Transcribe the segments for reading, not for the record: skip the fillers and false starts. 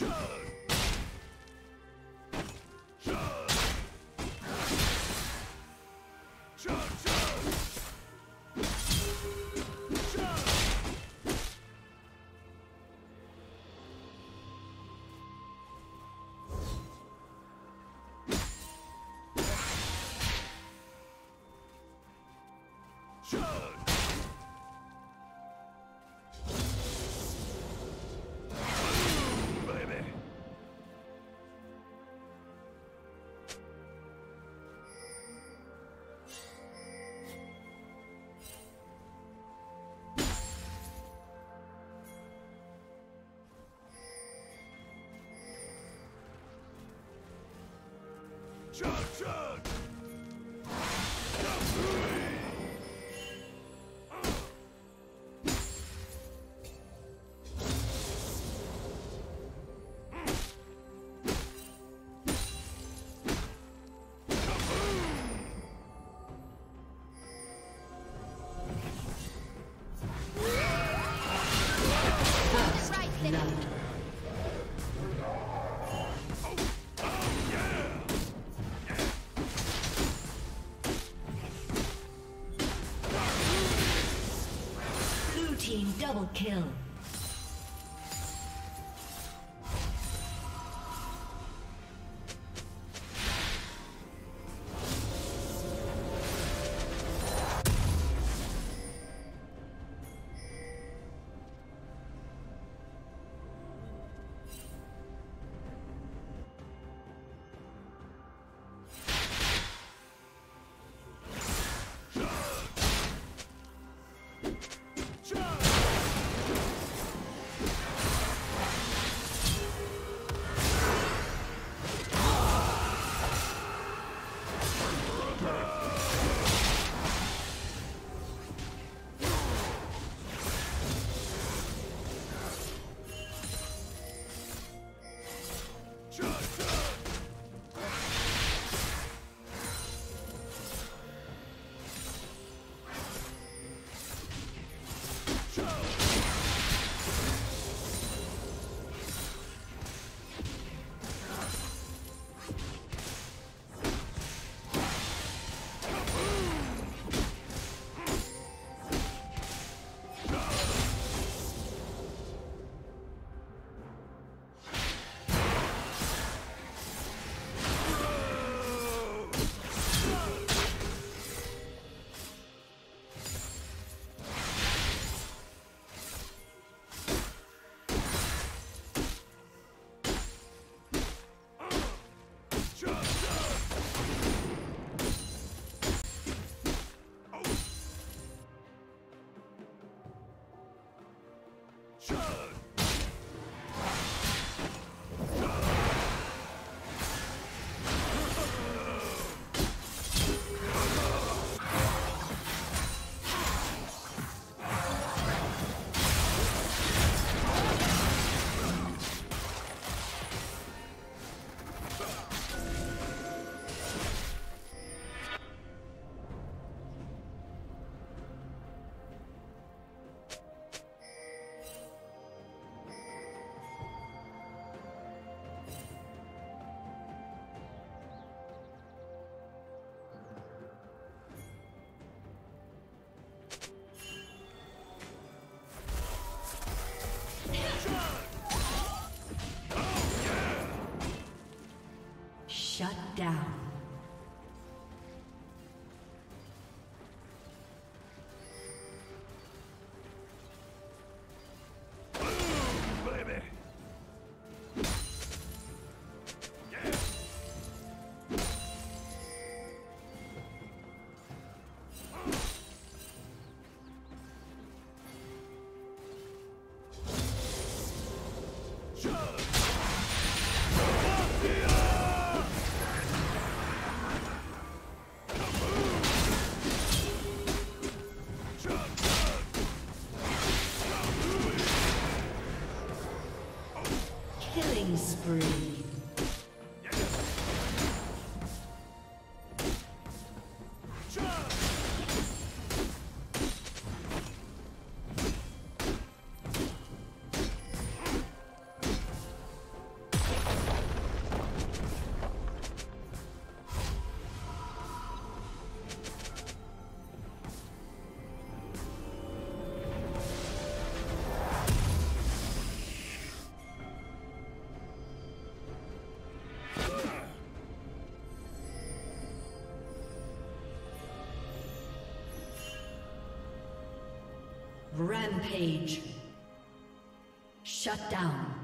Chug! Double kill. Shut down. Rampage. Shut down.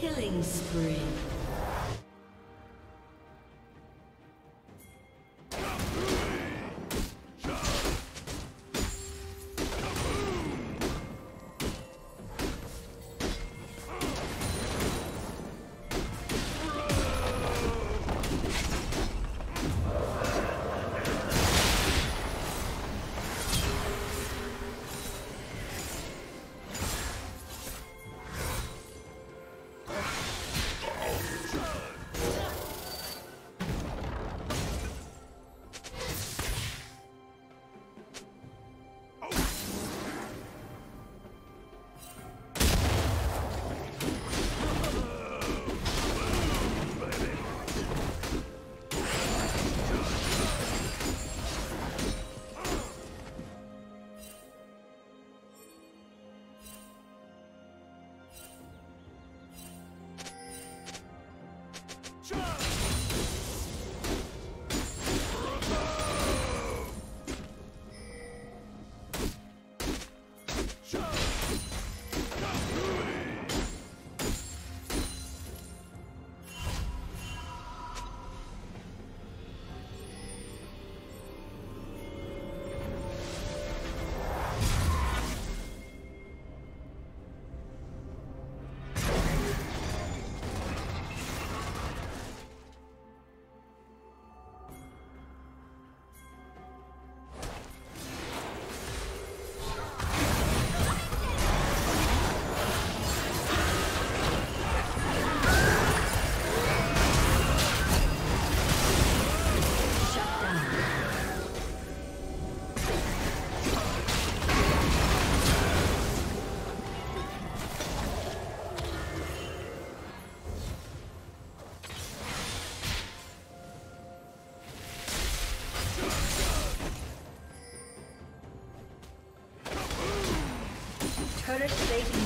Killing spree.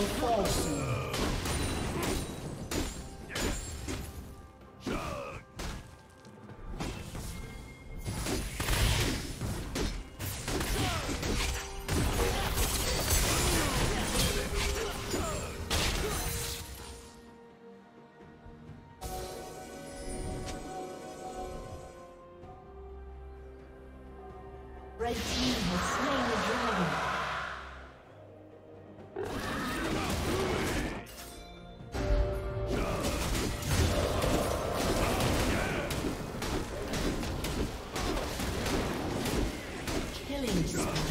Red team has slain the dragon. Killing spree.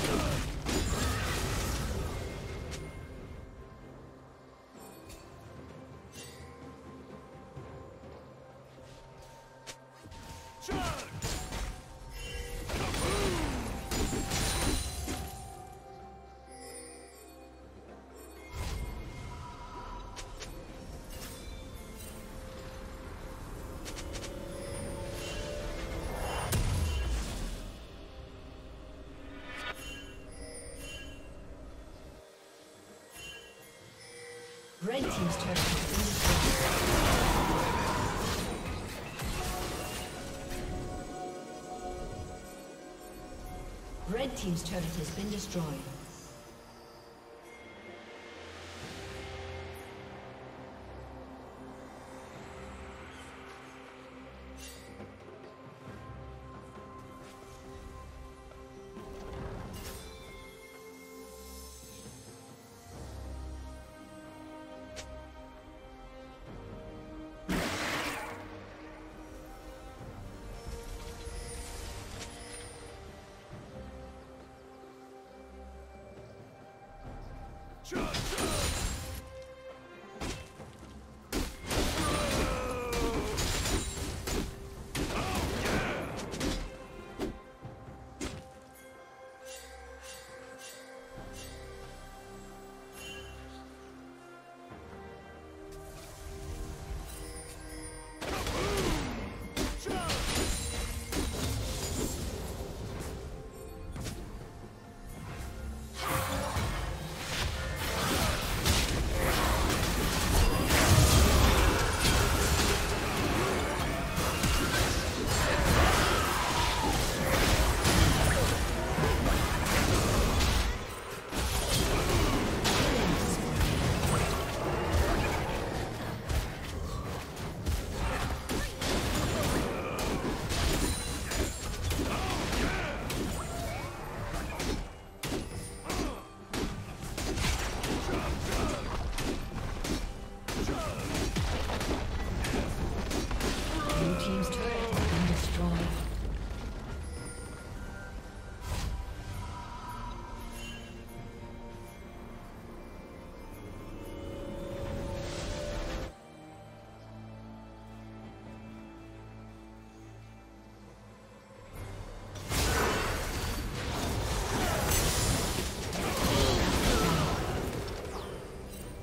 Red team's turret has been destroyed. Red team's turret has been destroyed.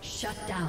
Shut down.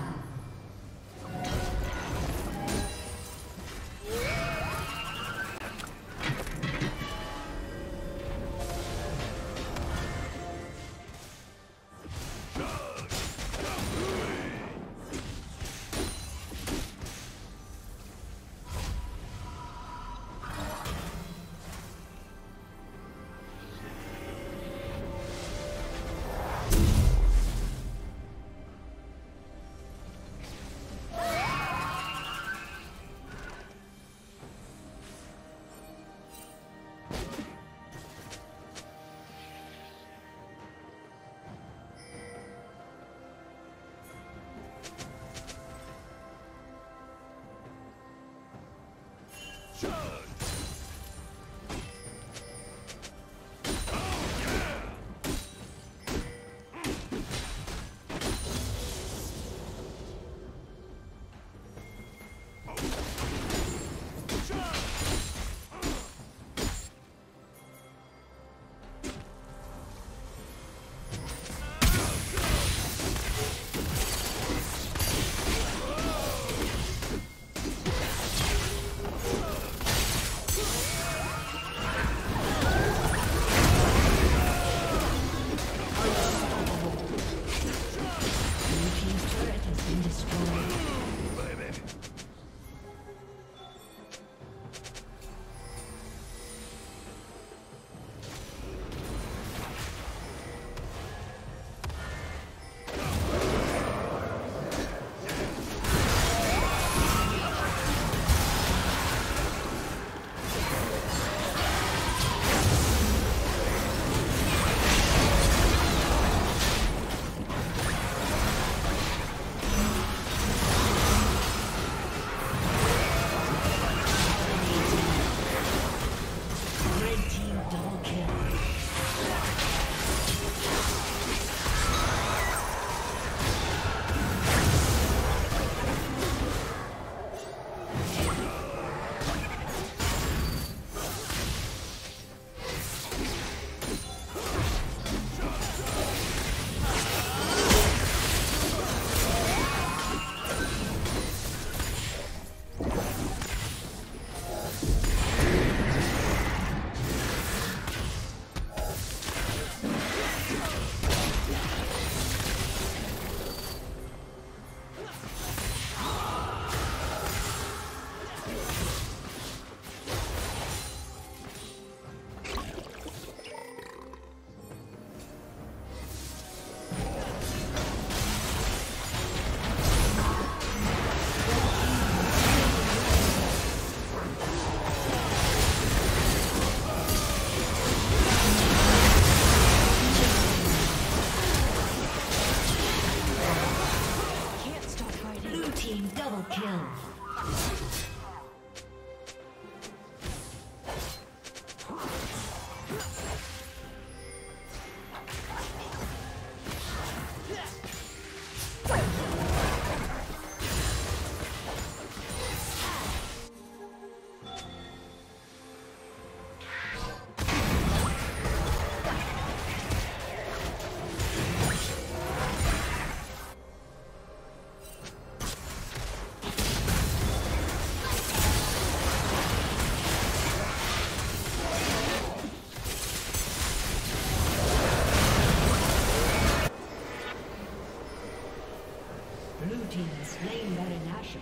action.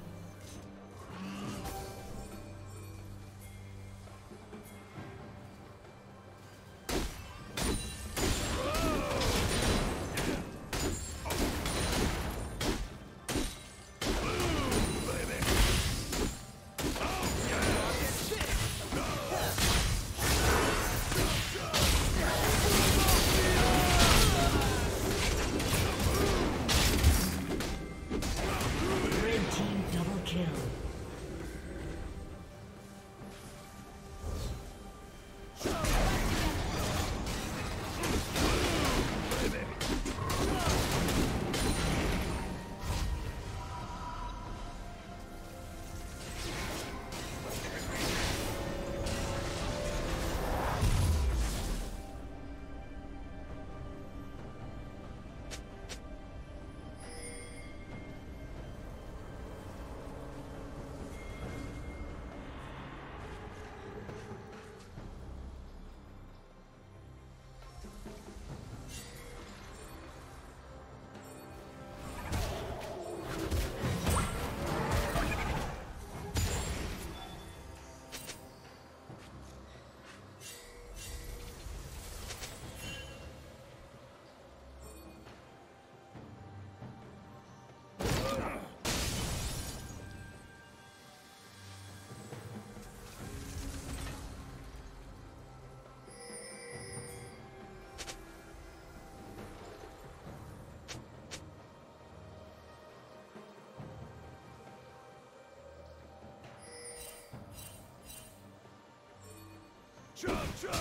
Chug, chug!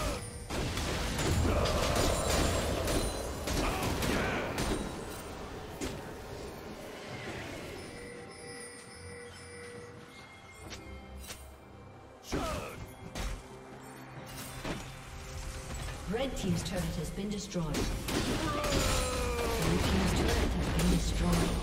Red team's turret has been destroyed. Blue team's turret has been destroyed.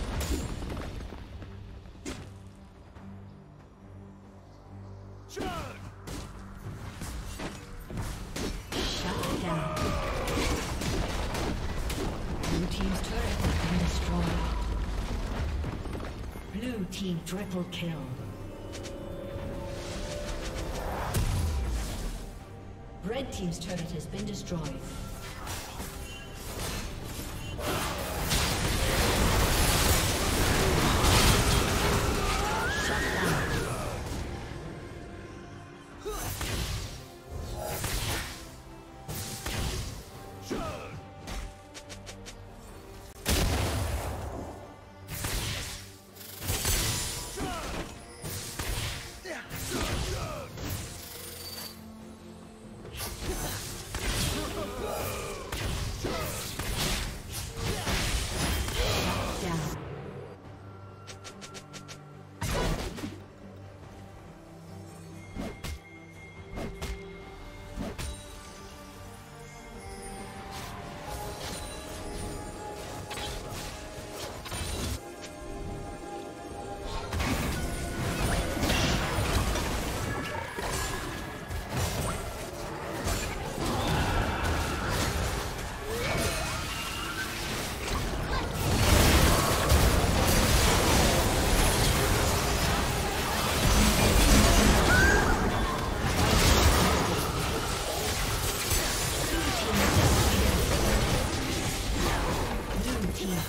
Triple kill. Red team's turret has been destroyed.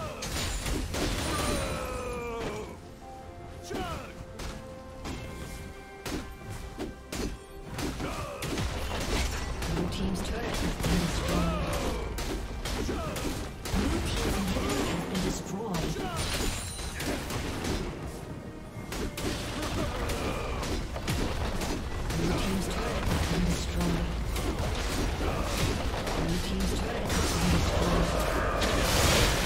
Blue team's turret has been destroyed.